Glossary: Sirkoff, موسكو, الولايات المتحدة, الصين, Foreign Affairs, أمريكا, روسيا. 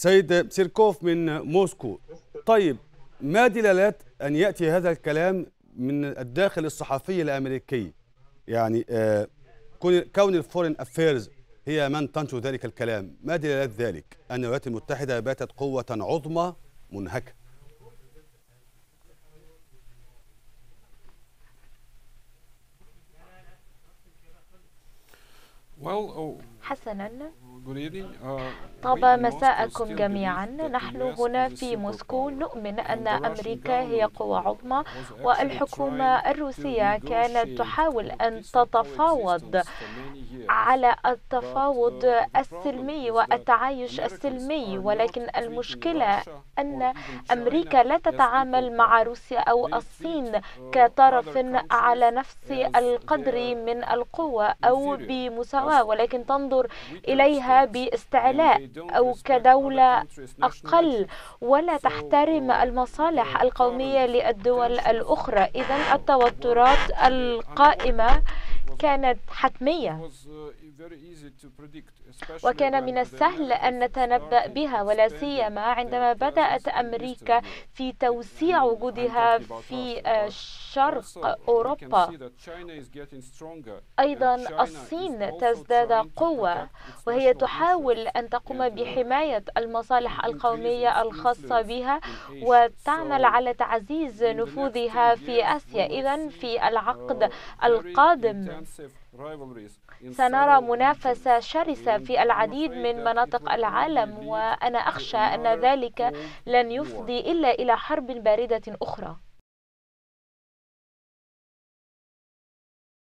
سيد سيركوف من موسكو، طيب ما دلالات أن يأتي هذا الكلام من الداخل الصحفي الأمريكي؟ يعني كون الفورين أفيرز هي من تنشر ذلك الكلام، ما دلالات ذلك أن الولايات المتحدة باتت قوة عظمى منهكة؟ حسناً، طاب مساءكم جميعاً. نحن هنا في موسكو نؤمن أن أمريكا هي قوة عظمى، والحكومة الروسية كانت تحاول أن تتفاوض على التفاوض السلمي والتعايش السلمي، ولكن المشكلة أن أمريكا لا تتعامل مع روسيا أو الصين كطرف على نفس القدر من القوة أو بمساواة، ولكن تنظر إليها باستعلاء أو كدولة أقل، ولا تحترم المصالح القومية للدول الأخرى. إذن التوترات القائمة كانت حتمية، وكان من السهل أن نتنبأ بها، ولا سيما عندما بدأت أمريكا في توسيع وجودها في شرق أوروبا. أيضا الصين تزداد قوة، وهي تحاول أن تقوم بحماية المصالح القومية الخاصة بها وتعمل على تعزيز نفوذها في آسيا. إذن في العقد القادم سنرى منافسة شرسة في العديد من مناطق العالم، وأنا أخشى أن ذلك لن يفضي إلا إلى حرب باردة أخرى.